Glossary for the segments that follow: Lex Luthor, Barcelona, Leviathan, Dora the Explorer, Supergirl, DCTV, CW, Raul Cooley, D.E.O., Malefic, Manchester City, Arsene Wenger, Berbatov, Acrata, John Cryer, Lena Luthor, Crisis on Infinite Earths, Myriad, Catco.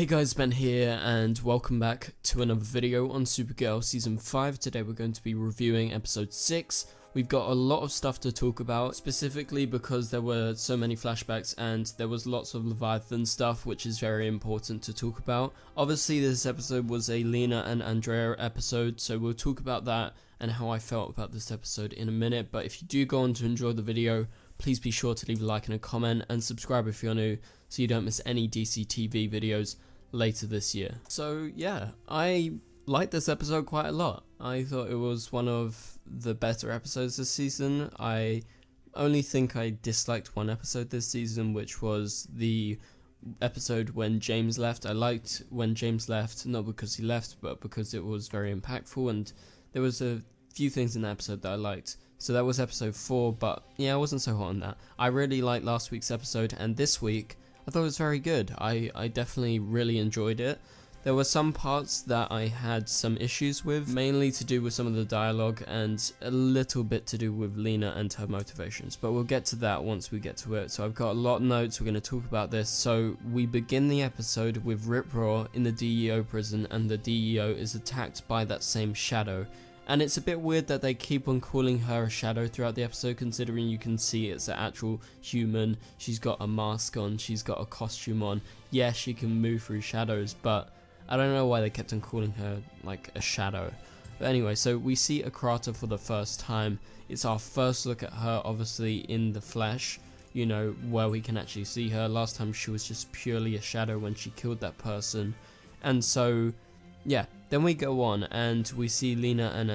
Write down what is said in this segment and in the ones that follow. Hey guys, Ben here and welcome back to another video on Supergirl Season 5. Today we're going to be reviewing Episode 6. We've got a lot of stuff to talk about, specifically because there were so many flashbacks and there was lots of Leviathan stuff, which is very important to talk about. Obviously this episode was a Lena and Andrea episode, so we'll talk about that and how I felt about this episode in a minute. But if you do go on to enjoy the video, please be sure to leave a like and a comment and subscribe if you're new so you don't miss any DCTV videos later this year. So yeah, I liked this episode quite a lot. I thought it was one of the better episodes this season. I only think I disliked one episode this season, which was the episode when James left. I liked when James left, not because he left, but because it was very impactful, and there was a few things in the episode that I liked. So that was episode 4, but yeah, I wasn't so hot on that. I really liked last week's episode, and this week I thought it was very good. I definitely really enjoyed it. There were some parts that I had some issues with, mainly to do with some of the dialogue and a little bit to do with Lena and her motivations, but we'll get to that once we get to it. So I've got a lot of notes, we're going to talk about this. So we begin the episode with Rip Roar in the D.E.O. prison, and the D.E.O. is attacked by that same shadow. And it's a bit weird that they keep on calling her a shadow throughout the episode, considering you can see it's an actual human. She's got a mask on, she's got a costume on. Yeah, she can move through shadows, but I don't know why they kept on calling her like a shadow. But anyway, so we see Acrata for the first time. It's our first look at her, obviously, in the flesh, you know, where we can actually see her. Last time she was just purely a shadow when she killed that person. And so, yeah, then we go on and we see Lena and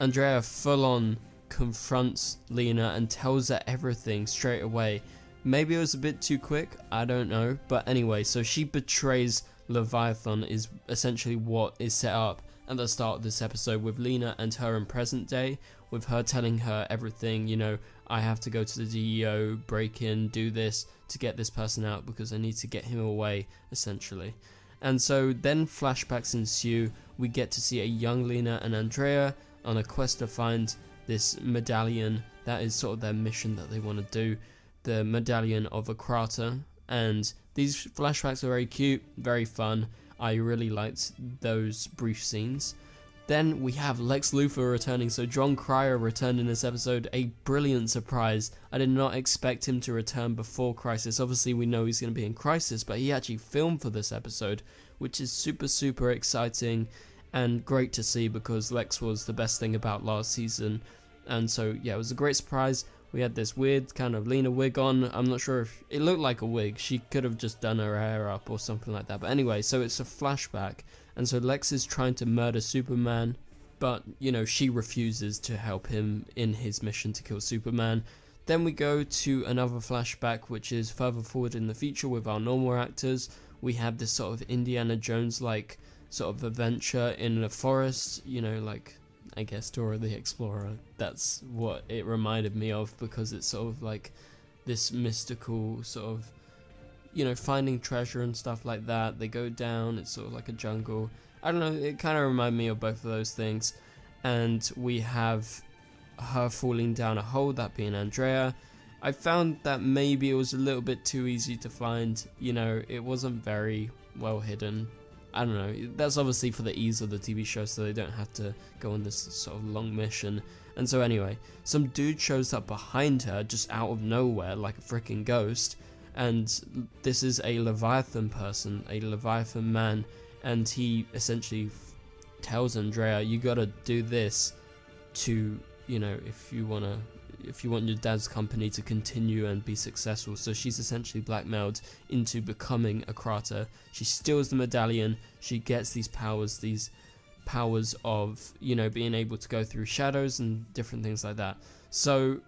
Andrea full on confronts Lena and tells her everything straight away. Maybe it was a bit too quick, I don't know, but anyway, so she betrays Leviathan is essentially what is set up at the start of this episode with Lena and her in present day, with her telling her everything, you know, I have to go to the DEO, break in, do this to get this person out because I need to get him away, essentially. And so then flashbacks ensue. We get to see a young Lena and Andrea on a quest to find this medallion. That is sort of their mission that they want to do, the medallion of Acrata. And these flashbacks are very cute, very fun. I really liked those brief scenes. Then we have Lex Luthor returning, so John Cryer returned in this episode, a brilliant surprise. I did not expect him to return before Crisis. Obviously we know he's going to be in Crisis, but he actually filmed for this episode, which is super exciting and great to see because Lex was the best thing about last season. And so yeah, it was a great surprise. We had this weird kind of Lena wig on. I'm not sure if it looked like a wig. She could have just done her hair up or something like that. But anyway, so it's a flashback. And so Lex is trying to murder Superman, but, you know, she refuses to help him in his mission to kill Superman. Then we go to another flashback, which is further forward in the future with our normal actors. We have this sort of Indiana Jones-like sort of adventure in the forest, you know, like, I guess Dora the Explorer. That's what it reminded me of, because it's sort of like this mystical sort of, you know, finding treasure and stuff like that. They go down, it's sort of like a jungle. I don't know, it kind of reminded me of both of those things. And we have her falling down a hole, that being Andrea. I found that maybe it was a little bit too easy to find, you know, it wasn't very well hidden. I don't know, that's obviously for the ease of the TV show, so they don't have to go on this sort of long mission. And so anyway, some dude shows up behind her just out of nowhere like a freaking ghost. And this is a Leviathan person, a Leviathan man, and he essentially tells Andrea, you gotta do this to, you know, if you want your dad's company to continue and be successful. So she's essentially blackmailed into becoming Acrata. She steals the medallion, she gets these powers of, you know, being able to go through shadows and different things like that. So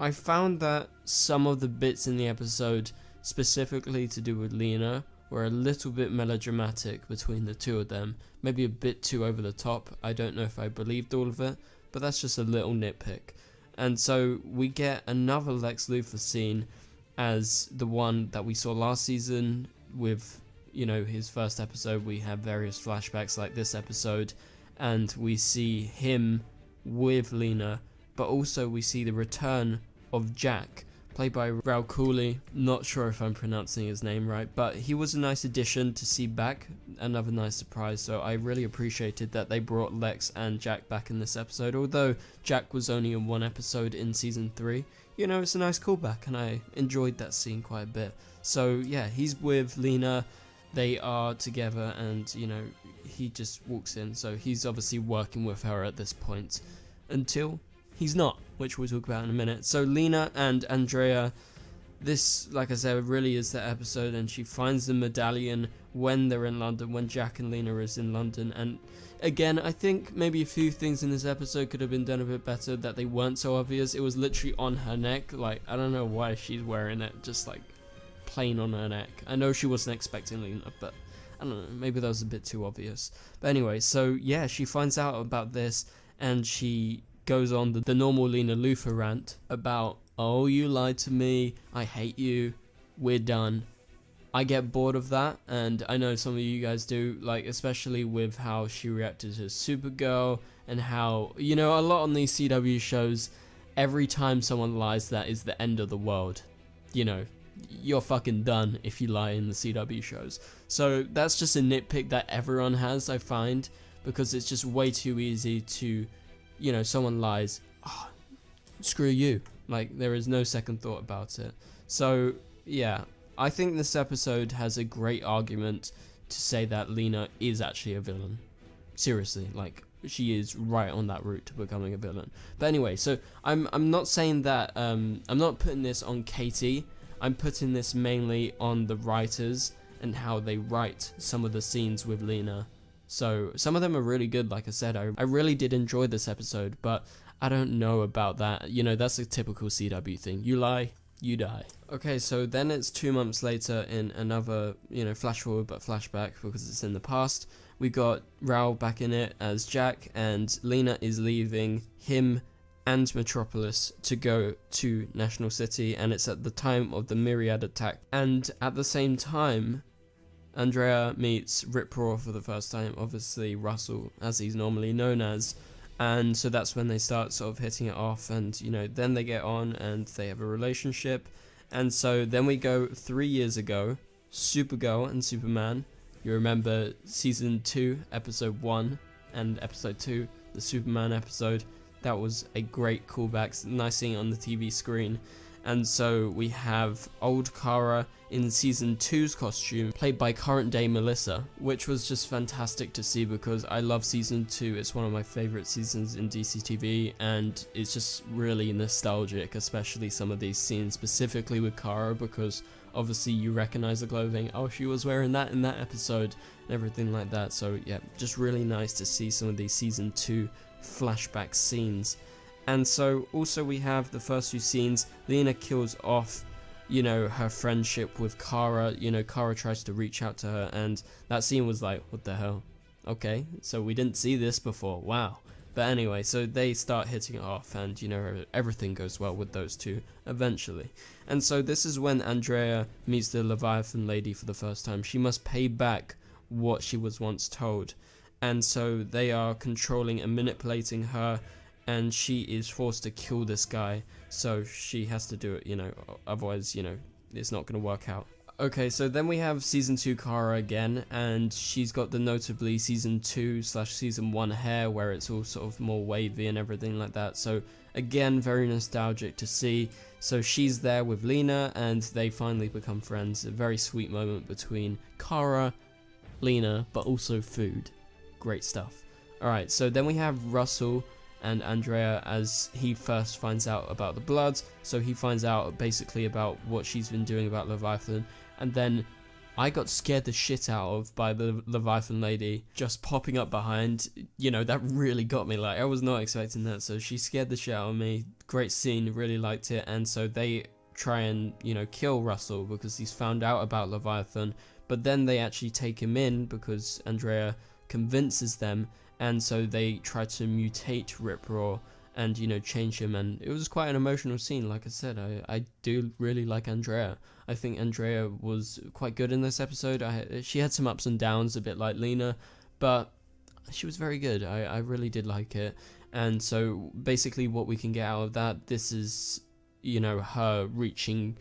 I found that some of the bits in the episode, specifically to do with Lena, were a little bit melodramatic between the two of them. Maybe a bit too over the top. I don't know if I believed all of it, but that's just a little nitpick. And so we get another Lex Luthor scene as the one that we saw last season with, you know, his first episode. We have various flashbacks like this episode, and we see him with Lena, but also we see the return of Jack, played by Raul Cooley. Not sure if I'm pronouncing his name right, but he was a nice addition to see back, another nice surprise, so I really appreciated that they brought Lex and Jack back in this episode, although Jack was only in one episode in season 3. You know, it's a nice callback, and I enjoyed that scene quite a bit. So yeah, he's with Lena, they are together, and you know, he just walks in, so he's obviously working with her at this point, until he's not, which we'll talk about in a minute. So Lena and Andrea, this, like I said, really is that episode, and she finds the medallion when they're in London, when Jack and Lena is in London. And again, I think maybe a few things in this episode could have been done a bit better, that they weren't so obvious. It was literally on her neck, like, I don't know why she's wearing it, just like plain on her neck. I know she wasn't expecting Lena, but I don't know, maybe that was a bit too obvious. But anyway, so yeah, she finds out about this, and she goes on the normal Lena Luthor rant about, oh, you lied to me, I hate you, we're done. I get bored of that, and I know some of you guys do, like, especially with how she reacted to Supergirl, and how, you know, a lot on these CW shows, every time someone lies, that is the end of the world. You know, you're fucking done if you lie in the CW shows. So that's just a nitpick that everyone has, I find, because it's just way too easy to, you know, someone lies, oh, screw you, like, there is no second thought about it. So yeah, I think this episode has a great argument to say that Lena is actually a villain. Seriously, like, she is right on that route to becoming a villain. But anyway, so I'm not saying that, I'm not putting this on Katie, I'm putting this mainly on the writers and how they write some of the scenes with Lena. So some of them are really good, like I said, I really did enjoy this episode, but I don't know about that. You know, that's a typical CW thing. You lie, you die. Okay, so then it's 2 months later in another, you know, flash forward but flashback, because it's in the past. We got Raoul back in it as Jack, and Lena is leaving him and Metropolis to go to National City, and it's at the time of the Myriad attack. And at the same time, Andrea meets Rip Roar for the first time, obviously Russell as he's normally known as, and so that's when they start sort of hitting it off, and you know, then they get on and they have a relationship. And so then we go 3 years ago, Supergirl and Superman. You remember season 2 episode 1 and episode 2, the Superman episode. That was a great callback, nice seeing it on the TV screen. And so we have old Kara in season 2's costume, played by current day Melissa, which was just fantastic to see, because I love season 2, it's one of my favourite seasons in DCTV, and it's just really nostalgic, especially some of these scenes, specifically with Kara, because obviously you recognise the clothing, oh, she was wearing that in that episode, and everything like that. So yeah, just really nice to see some of these season 2 flashback scenes. And so also we have the first few scenes, Lena kills off, you know, her friendship with Kara. You know, Kara tries to reach out to her, and that scene was like, what the hell? Okay, so we didn't see this before, wow. But anyway, so they start hitting it off, and you know, everything goes well with those two eventually. And so this is when Andrea meets the Leviathan lady for the first time. She must pay back what she was once told. And so they are controlling and manipulating her, and she is forced to kill this guy, so she has to do it, you know, otherwise, you know, it's not going to work out. Okay, so then we have season 2 Kara again, and she's got the notably season 2/season 1 hair, where it's all sort of more wavy and everything like that, so again, very nostalgic to see. So she's there with Lena, and they finally become friends, a very sweet moment between Kara, Lena, but also food. Great stuff. Alright, so then we have Russell and Andrea as he first finds out about the Bloods. So he finds out basically about what she's been doing about Leviathan, and then I got scared the shit out of by the Leviathan lady just popping up behind. You know, that really got me, like, I was not expecting that, so she scared the shit out of me. Great scene, really liked it. And so they try and, you know, kill Russell because he's found out about Leviathan, but then they actually take him in because Andrea convinces them. And so they try to mutate Rip Roar and, you know, change him, and it was quite an emotional scene. Like I said, I do really like Andrea. I think Andrea was quite good in this episode. She had some ups and downs, a bit like Lena, but she was very good. I really did like it. And so basically what we can get out of that, this is, you know, her reaching,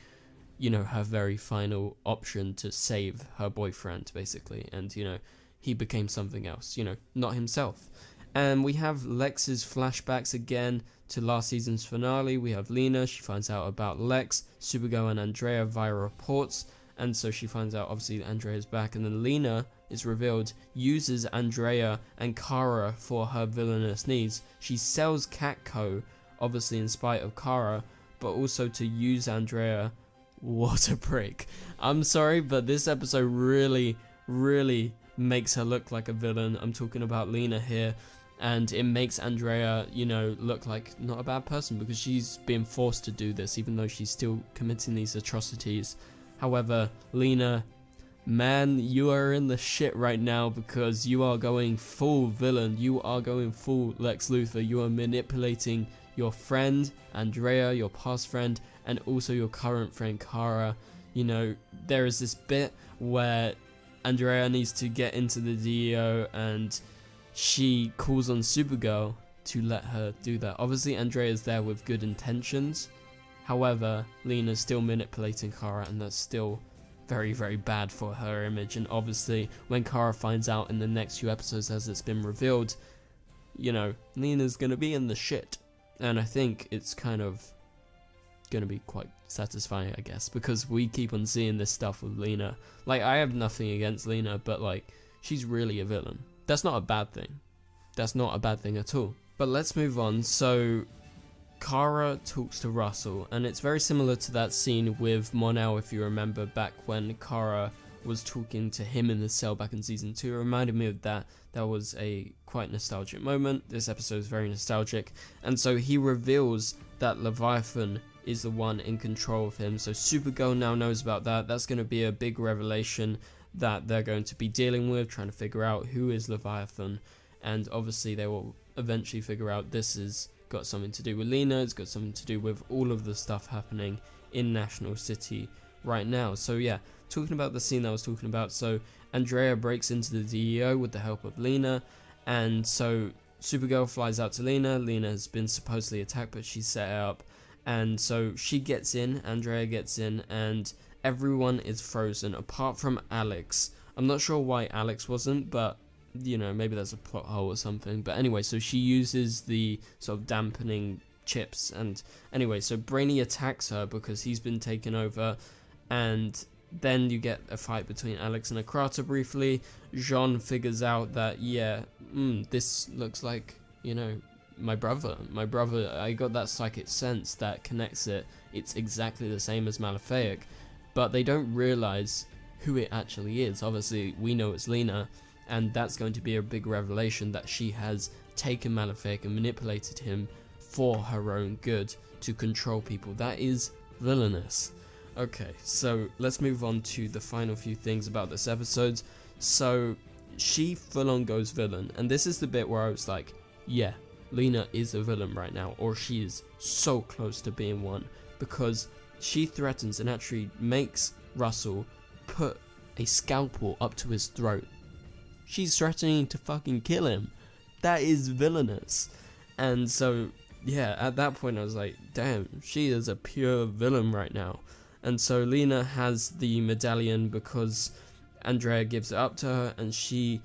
you know, her very final option to save her boyfriend, basically. And, you know, he became something else, you know, not himself. And we have Lex's flashbacks again to last season's finale. We have Lena, she finds out about Lex, Supergirl and Andrea via reports. And so she finds out, obviously, Andrea's back. And then Lena is revealed, uses Andrea and Kara for her villainous needs. She sells Catco, obviously in spite of Kara, but also to use Andrea. What a prick. I'm sorry, but this episode really, really makes her look like a villain. I'm talking about Lena here. And it makes Andrea, you know, look like not a bad person, because she's being forced to do this, even though she's still committing these atrocities. However, Lena, man, you are in the shit right now, because you are going full villain. You are going full Lex Luthor. You are manipulating your friend, Andrea, your past friend, and also your current friend, Kara. You know, there is this bit where Andrea needs to get into the D.E.O. and she calls on Supergirl to let her do that. Obviously, Andrea's there with good intentions. However, Lena's still manipulating Kara, and that's still very, very bad for her image. And obviously, when Kara finds out in the next few episodes, as it's been revealed, you know, Lena's gonna be in the shit. And I think it's kind of gonna be quite satisfying, I guess, because we keep on seeing this stuff with Lena. Like, I have nothing against Lena, but, like, she's really a villain. That's not a bad thing. That's not a bad thing at all. But let's move on. So Kara talks to Russell, and it's very similar to that scene with Monel, if you remember, back when Kara was talking to him in the cell back in season 2. It reminded me of that. That was a quite nostalgic moment. This episode is very nostalgic. And so he reveals that Leviathan is the one in control of him. So Supergirl now knows about that. That's going to be a big revelation that they're going to be dealing with, trying to figure out who is Leviathan. And obviously they will eventually figure out this is got something to do with Lena, it's got something to do with all of the stuff happening in National City right now. So yeah, talking about the scene that I was talking about, so Andrea breaks into the DEO with the help of Lena, and so Supergirl flies out to Lena. Lena has been supposedly attacked, but she's set up, and so she gets in, Andrea gets in, and everyone is frozen apart from Alex. I'm not sure why Alex wasn't, but you know, maybe that's a plot hole or something. But anyway, so she uses the sort of dampening chips, and anyway, so Brainy attacks her because he's been taken over, and then you get a fight between Alex and Acrata briefly. Jean figures out that, yeah, this looks like, you know, my brother, I got that psychic sense that connects it. It's exactly the same as Malefic, but they don't realize who it actually is. Obviously, we know it's Lena, and that's going to be a big revelation, that she has taken Malefic and manipulated him for her own good to control people. That is villainous. Okay, so let's move on to the final few things about this episode. So she full-on goes villain, and this is the bit where I was like, yeah, Lena is a villain right now, or she is so close to being one, because she threatens and actually makes Russell put a scalpel up to his throat. She's threatening to fucking kill him. That is villainous. And so, yeah, at that point I was like, damn, she is a pure villain right now. And so Lena has the medallion because Andrea gives it up to her, and she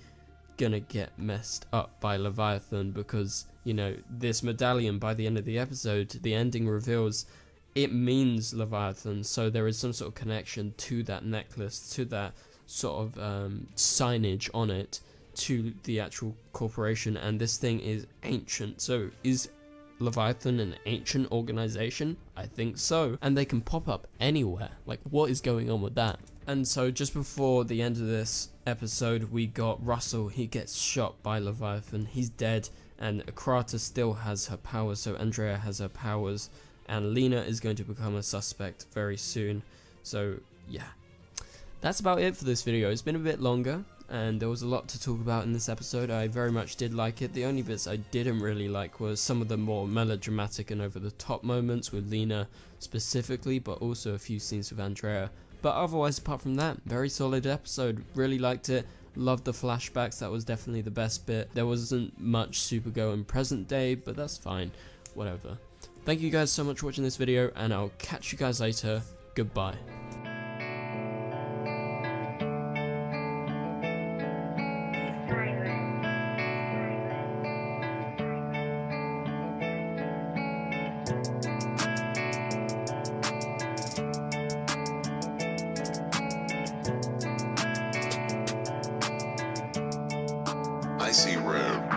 gonna get messed up by Leviathan, because, you know, this medallion, by the end of the episode, the ending reveals it means Leviathan. So there is some sort of connection to that necklace, to that sort of signage on it, to the actual corporation. And this thing is ancient. So is Leviathan an ancient organization? I think so. And they can pop up anywhere. Like, what is going on with that? And so just before the end of this episode, we got Russell. He gets shot by Leviathan. He's dead, and Acrata still has her powers. So Andrea has her powers, and Lena is going to become a suspect very soon. So yeah, that's about it for this video. It's been a bit longer, and there was a lot to talk about in this episode. I very much did like it. The only bits I didn't really like was some of the more melodramatic and over-the-top moments with Lena specifically, but also a few scenes with Andrea. But otherwise, apart from that, very solid episode. Really liked it. Loved the flashbacks. That was definitely the best bit. There wasn't much Supergirl in present day, but that's fine. Whatever. Thank you guys so much for watching this video, and I'll catch you guys later. Goodbye. I see room.